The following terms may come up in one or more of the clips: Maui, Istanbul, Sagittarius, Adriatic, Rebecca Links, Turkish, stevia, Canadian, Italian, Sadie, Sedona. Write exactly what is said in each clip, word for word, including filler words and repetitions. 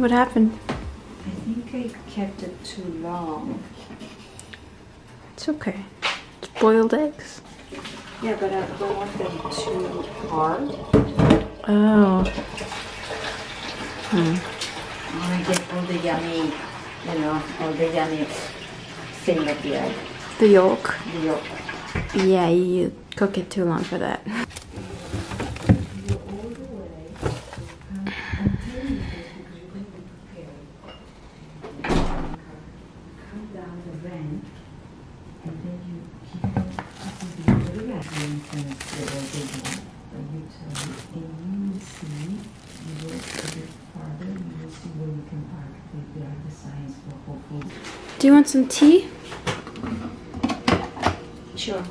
What happened? I think I kept it too long. It's okay. It's boiled eggs. Yeah, but I don't want them too hard. Oh. Hmm. I get all the yummy, you know, all the yummy thing at the egg. The yolk? The yolk. Yeah, you cook it too long for that. Do you want some tea? Sure.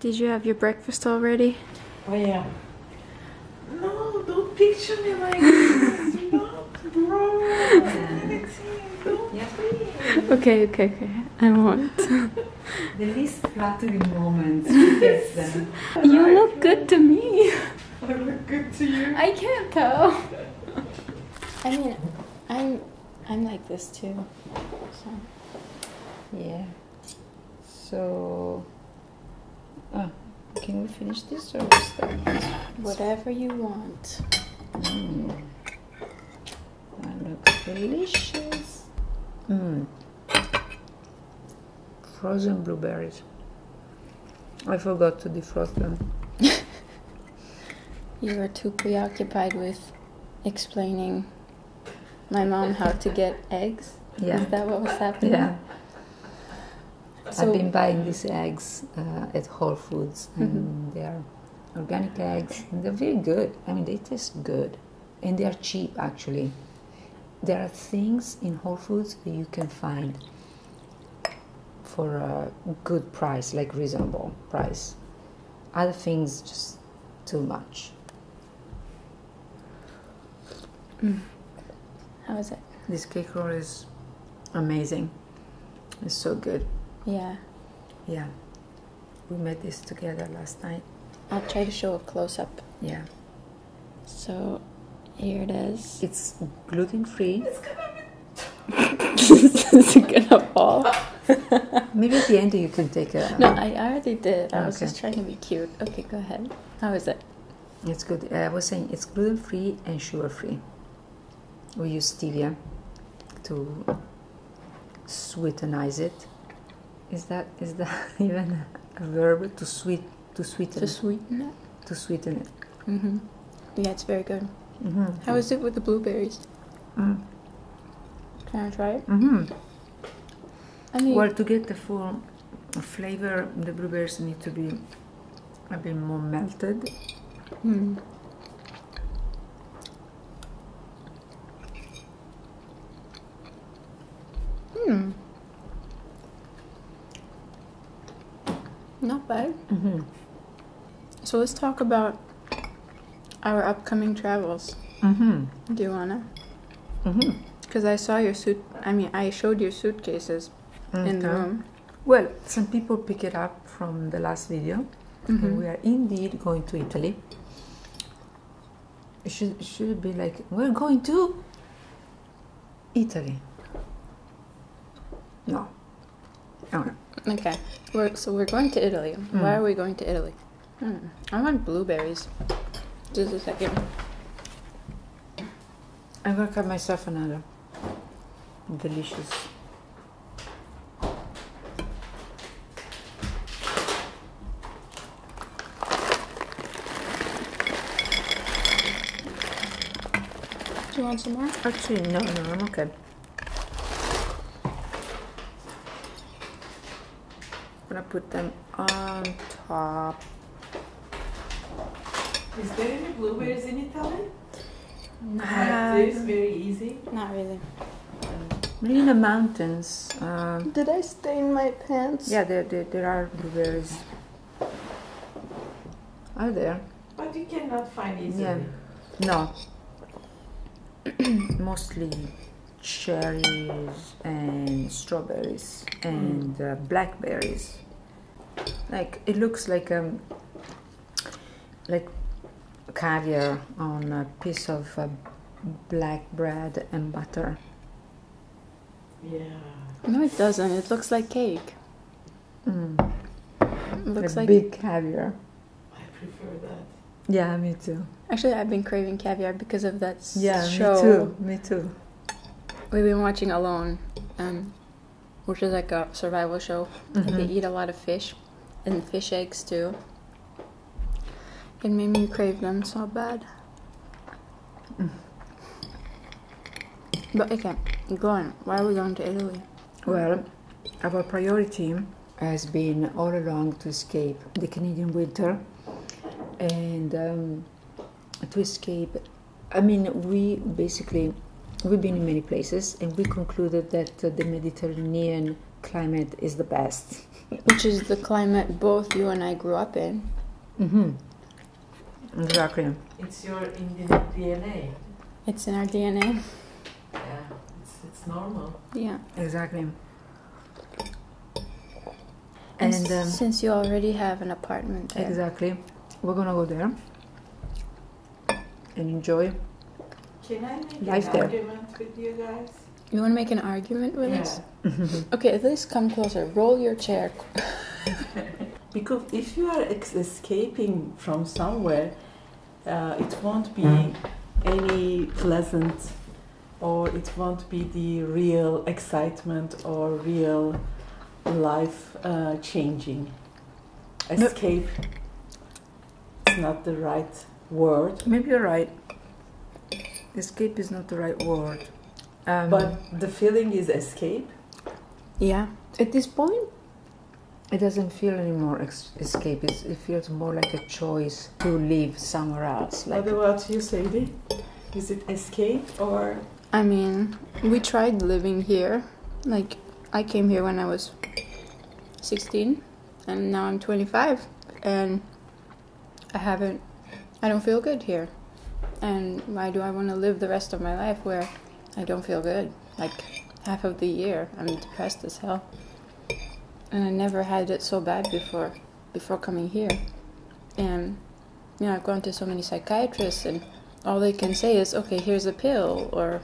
Did you have your breakfast already? Oh yeah. No, don't picture me like this. Not bro. Don't yeah. Please. Okay, okay, okay. I won't. The least flattering moment. Yes. You I look good to me. I look good to you. I can't tell. I mean, I'm, I'm like this too. So. Yeah. So. Oh, can we finish this or start this? Whatever you want. Mm. That looks delicious. Mm. Frozen blueberries. I forgot to defrost them. You were too preoccupied with explaining my mom how to get eggs? Yeah. Is that what was happening? Yeah. So I've been buying these eggs uh, at Whole Foods, and mm-hmm. they are organic eggs, and they're very good. I mean, they taste good, and they are cheap, actually. There are things in Whole Foods that you can find for a good price, like reasonable price. Other things, just too much. Mm. How is it? This cake roll is amazing. It's so good. Yeah. Yeah. We made this together last night. I'll try to show a close-up. Yeah. So, here it is. It's gluten-free. It's gonna It's gonna fall. Maybe at the end you can take a... No, I already did. I okay. was just trying to be cute. Okay, go ahead. How is it? It's good. I was saying it's gluten-free and sugar-free. We use stevia to sweetenize it. Is that is that even a verb to sweet to sweeten to sweeten it to sweeten it? Mm-hmm. Yeah, it's very good. Mm-hmm. How is it with the blueberries? Mm. Can I try it? Mm-hmm. I mean, well, to get the full flavor, the blueberries need to be a bit more melted. Mm. Mm. Not bad. Mm-hmm. So let's talk about our upcoming travels. Mm-hmm. Do you wanna? Mm-hmm. Because I saw your suit. I mean, I showed your suitcases okay. in the room. Well, some people pick it up from the last video. Mm-hmm. And we are indeed going to Italy. It should it should be like we're going to Italy. No. Okay. Okay, we're, so we're going to Italy. Mm. Why are we going to Italy? Mm. I want blueberries. Just a second. I'm gonna cut myself another. Delicious. Do you want some more? Actually, no, no, I'm okay. going to put them on top. Is there any blueberries in Italy? No. Like this, very easy? Not really. Really in the mountains. Uh, Did I stain my pants? Yeah, there, there, there are blueberries. Are there? But you cannot find easily. Yeah. No. Mostly cherries and strawberries and mm. uh, blackberries. Like it looks like um like caviar on a piece of uh, black bread and butter. Yeah. No, it doesn't. It looks like cake. Mm. It looks like big caviar. I prefer that. Yeah, me too. Actually, I've been craving caviar because of that yeah, show. Yeah, me too. Me too. We've been watching Alone, um, which is like a survival show. Mm-hmm. They eat a lot of fish, and fish eggs too. It made me crave them so bad. Mm. But okay, go on. Why are we going to Italy? Well, our priority has been all along to escape the Canadian winter and um, to escape. I mean, we basically, we've been in many places and we concluded that uh, the Mediterranean climate is the best. Which is the climate both you and I grew up in. Mm-hmm. Exactly. It's your Indian D N A. It's in our D N A. Yeah, it's, it's normal. Yeah. Exactly. And, and um, since you already have an apartment there. Exactly. We're gonna go there and enjoy Can I make life an there. argument with you guys? You wanna make an argument with yeah. us? Okay, at least come closer. Roll your chair. Because if you are ex escaping from somewhere, uh, it won't be any pleasant, or it won't be the real excitement or real life uh, changing. Escape is not the right word. Maybe you're right. Escape is not the right word. Um, but the feeling is escape. Yeah. At this point, it doesn't feel anymore ex escape. It's, it feels more like a choice to live somewhere else. Like what about you, Sadie? Is it escape or? I mean, we tried living here. Like, I came here when I was sixteen, and now I'm twenty-five, and I haven't. I don't feel good here, and why do I want to live the rest of my life where I don't feel good? Like half of the year, I'm depressed as hell. And I never had it so bad before, before coming here. And, you know, I've gone to so many psychiatrists and all they can say is, okay, here's a pill or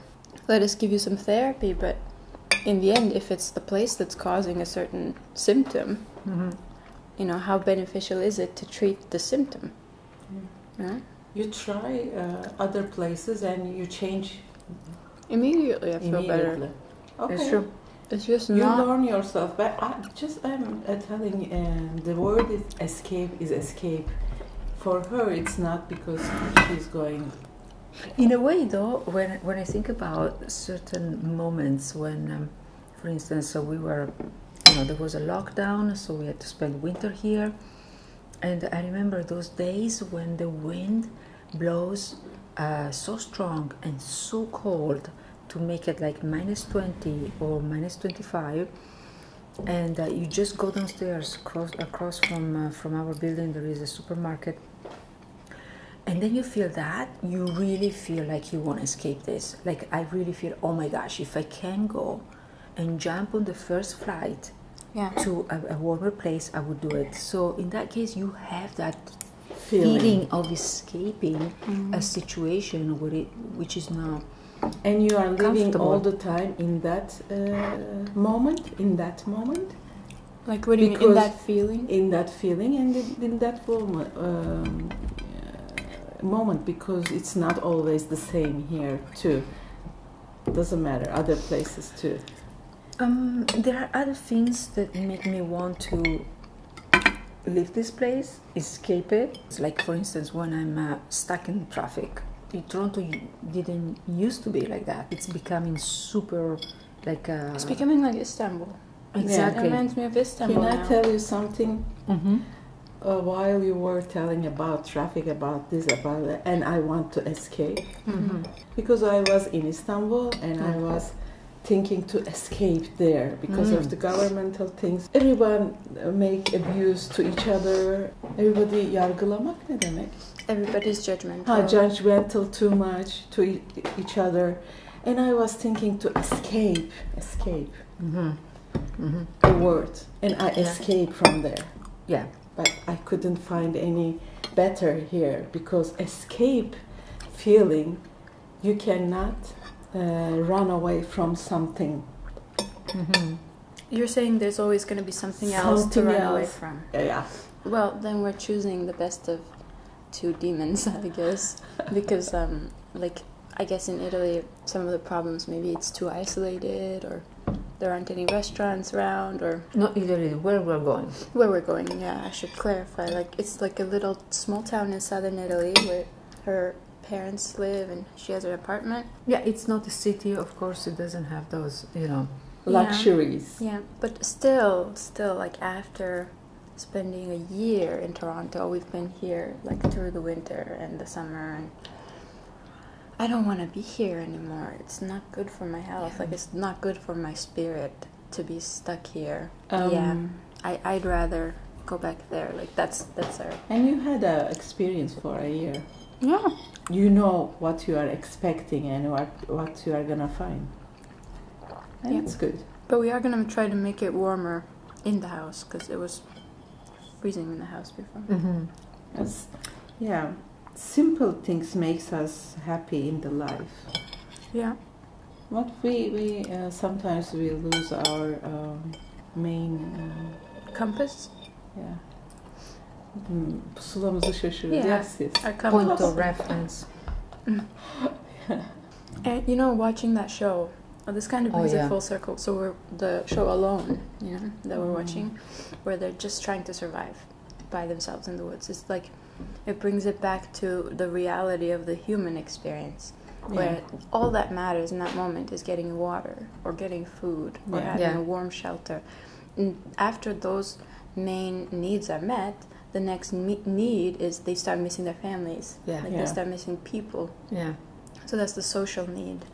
let us give you some therapy. But in the end, if it's the place that's causing a certain symptom, mm-hmm. you know, how beneficial is it to treat the symptom? Yeah. Yeah? You try uh, other places and you change. Immediately I feel Immediately. better. It's okay. true. It's just you not learn yourself, but I just I'm uh, telling uh, the word is escape is escape. For her, it's not because she's going. In a way, though, when when I think about certain moments when, um, for instance, so we were, you know, there was a lockdown, so we had to spend winter here, and I remember those days when the wind blows uh, so strong and so cold. To make it like minus twenty or minus twenty-five, and uh, you just go downstairs cross, across from uh, from our building. There is a supermarket, and then you feel that you really feel like you want to escape this. Like I really feel, oh my gosh, if I can go and jump on the first flight yeah. to a, a warmer place, I would do it. So in that case, you have that feeling, feeling of escaping mm-hmm. a situation where it, which is not. And you are living all the time in that uh, moment, in that moment. Like what do you mean, in that feeling? In that feeling and in, in that moment, um, uh, moment, because it's not always the same here too. Doesn't matter, other places too. Um, there are other things that make me want to leave this place, escape it. It's like, for instance, when I'm uh, stuck in traffic. In Toronto, didn't used to be like that. It's becoming super, like. Uh, it's becoming like Istanbul. Exactly. Yeah. It reminds me of Istanbul. Can I now. tell you something? Mm-hmm. Uh, while you were telling about traffic, about this, about that, and I want to escape, mm-hmm. because I was in Istanbul and I was thinking to escape there because mm. of the governmental things. Everyone make abuse to each other. Everybody yargılamak ne demek? Everybody's judgmental. Ha, judgmental too much to e each other, and I was thinking to escape, escape, mm-hmm. Mm-hmm. the word, and I yeah. escaped from there. Yeah. But I couldn't find any better here because escape feeling, you cannot uh, run away from something. Mm-hmm. You're saying there's always going to be something, something else to run else. away from. Yeah. Well, then we're choosing the best of two demons, I guess, because um, like I guess in Italy, some of the problems, maybe it's too isolated or there aren't any restaurants around, or not Italy. Where we're going? Where we're going? Yeah, I should clarify. Like it's like a little small town in southern Italy where her parents live, and she has an apartment. Yeah, it's not a city, of course. It doesn't have those, you know, luxuries. Yeah, yeah. But still, still, like after spending a year in Toronto, we've been here like through the winter and the summer, and I don't want to be here anymore. It's not good for my health. Yeah. Like it's not good for my spirit to be stuck here. Um, yeah, I I'd rather go back there. Like that's that's our. And you had a experience for a year. Yeah. You know what you are expecting and what what you are gonna find. And yeah. it's good. But we are gonna try to make it warmer in the house because it was freezing in the house before. Mm-hmm. That's, yeah. Simple things makes us happy in the life. Yeah. What we we uh, sometimes we lose our um, main uh, compass. Yeah. Mm, pusulamızı şaşırıyoruz. Yeah. Yes, yes. Our point of reference. Mm. And you know, watching that show, oh, this kind of brings oh, yeah. it full circle. So we're the show Alone, you know, that we're watching, mm. where they're just trying to survive by themselves in the woods. It's like. It brings it back to the reality of the human experience, where yeah. all that matters in that moment is getting water or getting food or yeah. having yeah. a warm shelter. And after those main needs are met, the next me need is they start missing their families. Yeah. Like yeah. they start missing people. Yeah. So that's the social need.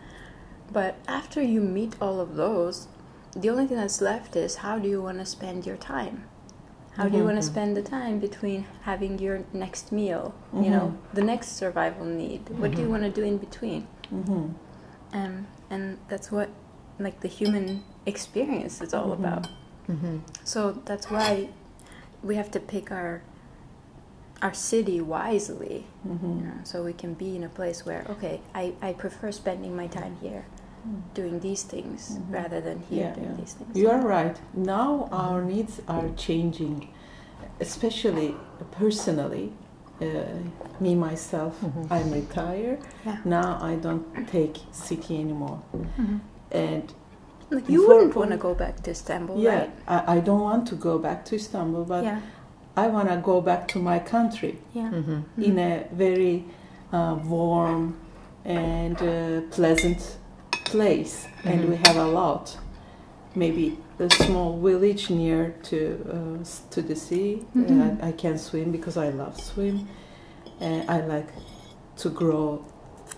But after you meet all of those, the only thing that's left is how do you want to spend your time? How do you want to spend the time between having your next meal, mm-hmm. you know, the next survival need? Mm-hmm. What do you want to do in between? Mm-hmm. um, and that's what, like, the human experience is all mm-hmm. about. Mm-hmm. So that's why we have to pick our our city wisely, mm-hmm. you know, so we can be in a place where, okay, I, I prefer spending my time here. Doing these things mm-hmm. rather than here yeah, doing yeah. these things. You are right. Now our needs are changing, especially personally. Uh, me myself, mm-hmm. I'm retired. Yeah. Now I don't take city anymore. Mm-hmm. And like you wouldn't want to go back to Istanbul, yeah, right? I, I don't want to go back to Istanbul, but yeah. I want to go back to my country yeah. mm-hmm. in a very uh, warm and uh, pleasant. place and mm-hmm. we have a lot, maybe a small village near to uh, to the sea. Mm-hmm. uh, I can swim because I love swim, and uh, I like to grow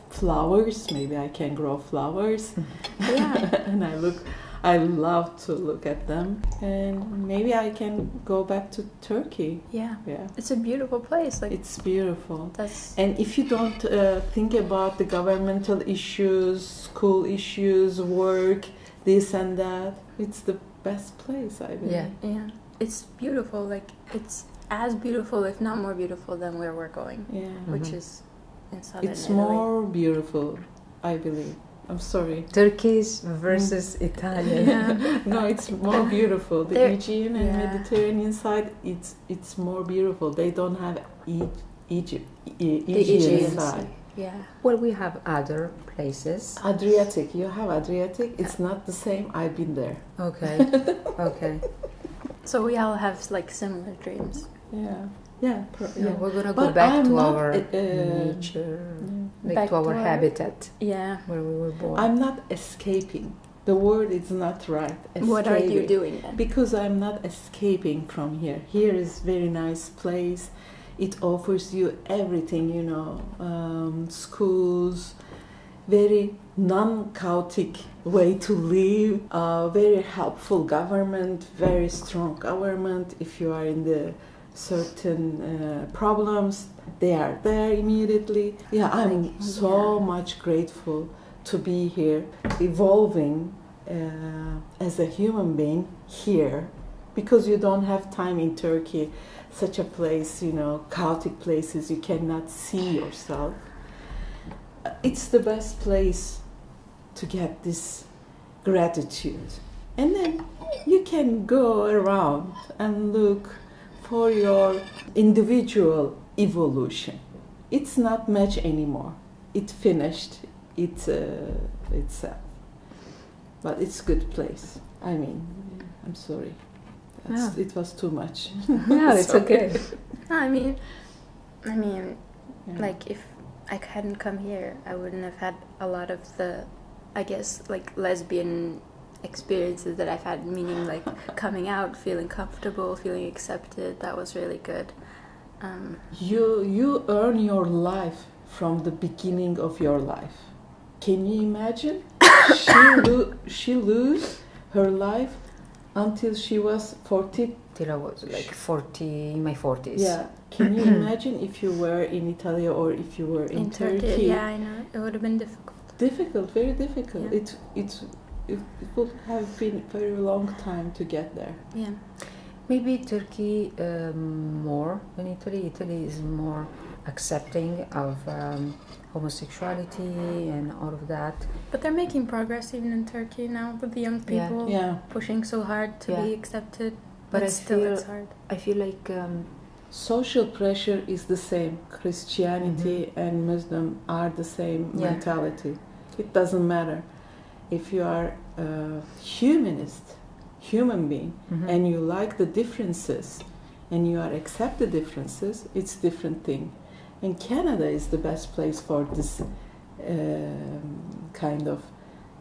flowers. Maybe I can grow flowers, yeah. and I look, I love to look at them, and maybe I can go back to Turkey. Yeah, yeah, it's a beautiful place. Like it's beautiful. That's and if you don't uh, think about the governmental issues, school issues, work, this and that, it's the best place. I believe. Yeah, yeah, it's beautiful. Like it's as beautiful, if not more beautiful, than where we're going. Yeah, which mm-hmm. is in southern It's Italy. More beautiful, I believe. I'm sorry. Turkish versus mm. Italian. Yeah. No, it's more beautiful. The They're, Aegean and yeah. Mediterranean side, it's it's more beautiful. They don't have e Egypt. E the Aegean side. Yeah. Well, we have other places. Adriatic. You have Adriatic. It's not the same. I've been there. Okay. Okay. So we all have like similar dreams. Yeah. Yeah. yeah. yeah. We're gonna go but back I'm to our uh, nature. Yeah. Back, back to our, to our habitat, yeah, where we were born. I'm not escaping. the word is not right. Escaping. What are you doing then? Because I'm not escaping from here. Here is very nice place. It offers you everything, you know, um, schools, very non-chaotic way to live, uh, very helpful government, very strong government. If you are in the certain uh, problems, they are there immediately. Yeah, I'm so much grateful to be here, evolving uh, as a human being here, because you don't have time in Turkey, such a place, you know, chaotic places, you cannot see yourself. It's the best place to get this gratitude. And then you can go around and look for your individual evolution. It's not much anymore. It finished it, uh, itself. But it's a good place. I mean, I'm sorry. Yeah. It was too much. No, it's okay. I mean, I mean, yeah. Like if I hadn't come here, I wouldn't have had a lot of the, I guess, like lesbian experiences that I've had, meaning like coming out, feeling comfortable, feeling accepted. That was really good. Um, you you earn your life from the beginning of your life. Can you imagine? she lo she lose her life until she was forty. Till I was like forty, in my forties. Yeah. Can you imagine if you were in Italy or if you were in, in Turkey? Turkey? Yeah, I know. It would have been difficult. Difficult, very difficult. Yeah. It, it, it would have been a very long time to get there. Yeah. Maybe Turkey um, more than Italy. Italy is more accepting of um, homosexuality and all of that. But they're making progress even in Turkey now with the young people yeah. Yeah. pushing so hard to yeah. be accepted. But, but I still feel, it's hard. I feel like um, social pressure is the same. Christianity mm-hmm. and Muslim are the same yeah. mentality. It doesn't matter. If you are a humanist, human being, mm-hmm. and you like the differences, and you are accept the differences, it's different thing. And Canada is the best place for this uh, kind of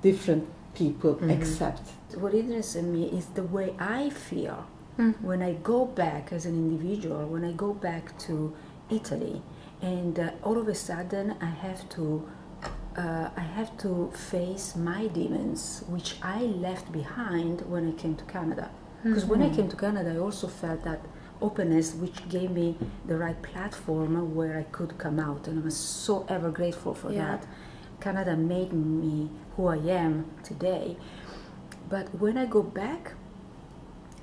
different people mm-hmm. accept. What interests me is the way I feel mm-hmm. when I go back as an individual, when I go back to Italy, and uh, all of a sudden I have to uh, I have to face my demons, which I left behind when I came to Canada. Because mm-hmm. when I came to Canada, I also felt that openness, which gave me the right platform where I could come out, and I'm so ever grateful for yeah. that. Canada made me who I am today. But when I go back,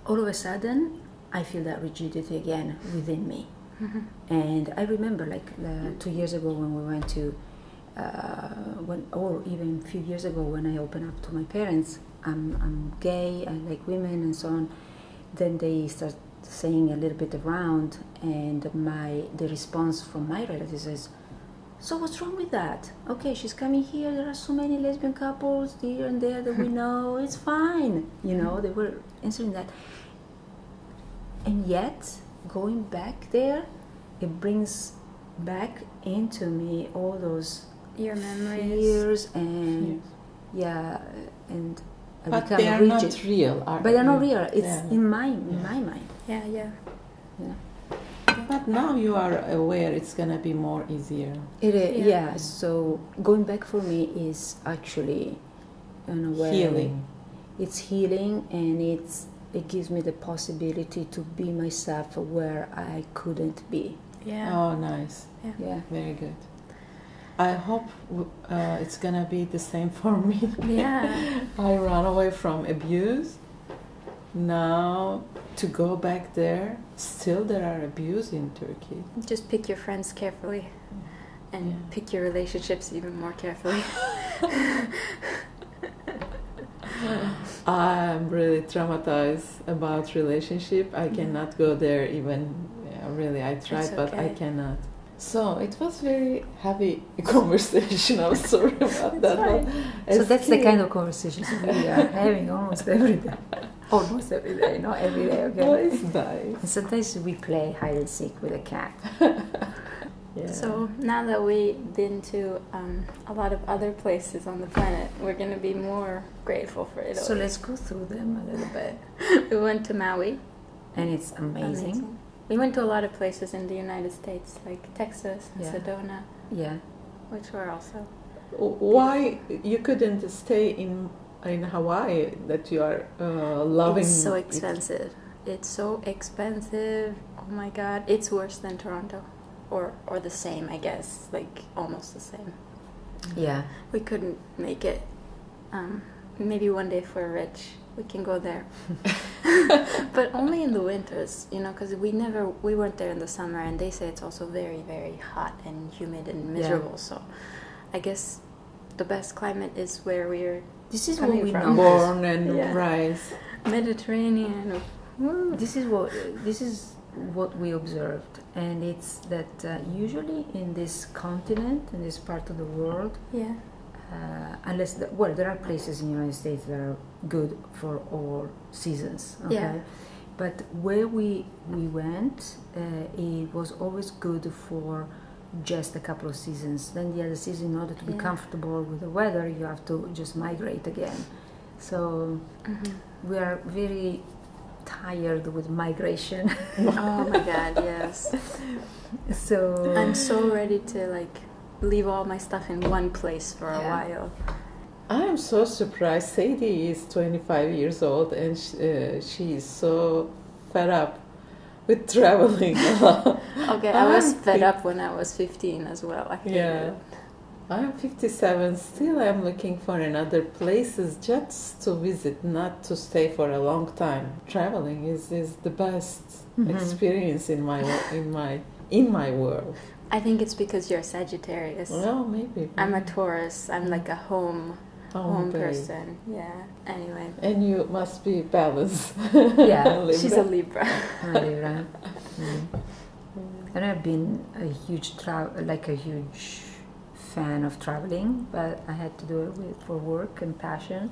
all of a sudden, I feel that rigidity again within me. Mm-hmm. And I remember, like uh, two years ago, when we went to, uh, when, or even a few years ago, when I opened up to my parents, I'm, I'm gay, I like women, and so on. Then they start saying a little bit around, and my the response from my relatives is, "So what's wrong with that? Okay, she's coming here, there are so many lesbian couples here and there that we know, it's fine." You know, they were answering that. And yet, going back there, it brings back into me all those your memories, fears and, yeah, and I but become they are rigid. Not real, are but they? They're not real, it's yeah. in, my, in yeah. my mind. Yeah, yeah. yeah. But now you are aware, it's going to be more easier. It is, yeah. yeah. So going back for me is actually an awareness. Healing. It's healing, and it's it gives me the possibility to be myself where I couldn't be. Yeah. Oh, nice. Yeah. yeah. Very good. I hope uh, it's going to be the same for me. Yeah. I ran away from abuse. Now to go back there, still there are abuse in Turkey. Just pick your friends carefully and yeah. pick your relationships even more carefully. I'm really traumatized about relationship. I cannot go there even, yeah, really I tried okay. but I cannot. So it was very heavy conversation. I'm sorry about that. Right. So that's the kind of conversations we are having almost every day. Almost every day, not every day, okay? Well, it's nice. And sometimes we play hide and seek with a cat. Yeah. So now that we've been to um, a lot of other places on the planet, we're going to be more grateful for Italy. So let's go through them a little bit. We went to Maui. And it's amazing. amazing. We went to a lot of places in the United States, like Texas and yeah. Sedona. Yeah. Which were also... Why you couldn't stay in in Hawaii that you are uh, loving? It's so expensive. It. It's so expensive. Oh my God. It's worse than Toronto. Or, or the same, I guess, like almost the same. Yeah. We couldn't make it. Um, maybe one day if we're rich, we can go there. But only in the winters, you know, because we never, we weren't there in the summer, and they say it's also very, very hot and humid and miserable. Yeah. So I guess the best climate is where we're This is coming what we from. Know. Born and yeah. rise. Mediterranean. This is what, this is... what we observed, and it's that uh, usually in this continent, in this part of the world, yeah, uh, unless the, well, there are places in the United States that are good for all seasons, okay? Yeah. But where we we went, uh, it was always good for just a couple of seasons. Then the other season, in order to be yeah. comfortable with the weather, you have to just migrate again. So mm-hmm. we are very tired with migration. Oh my God, yes. So I'm so ready to like leave all my stuff in one place for a yeah. while. I'm so surprised. Sadie is twenty-five years old, and she, uh, she is so fed up with traveling. Okay, I was fed up when I was fifteen as well. I think yeah. I'm fifty-seven, still I'm looking for another places just to visit, not to stay for a long time. Traveling is, is the best mm-hmm. experience in my in my in my world. I think it's because you're Sagittarius. Well, maybe. maybe. I'm a Taurus. I'm like a home home, home person. Yeah. Anyway. And you must be balanced. Yeah. She's a Libra. I'm a Libra. Mm. And I've been a huge travel like a huge fan of traveling, but I had to do it with, for work and passion.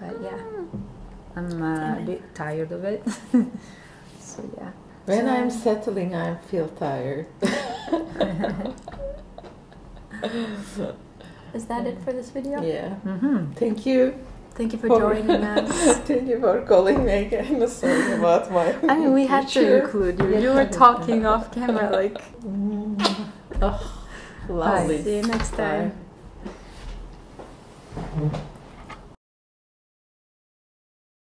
But yeah, I'm uh, a bit tired of it. So yeah. When so, I'm settling, I feel tired. Is that it for this video? Yeah. Mm-hmm. Thank you. Thank you for, for joining us. Thank you for calling me again. I'm sorry about my. I mean, we had to include you. You were talking off camera like. Oh. Lovely. Bye. See you next time. Bye.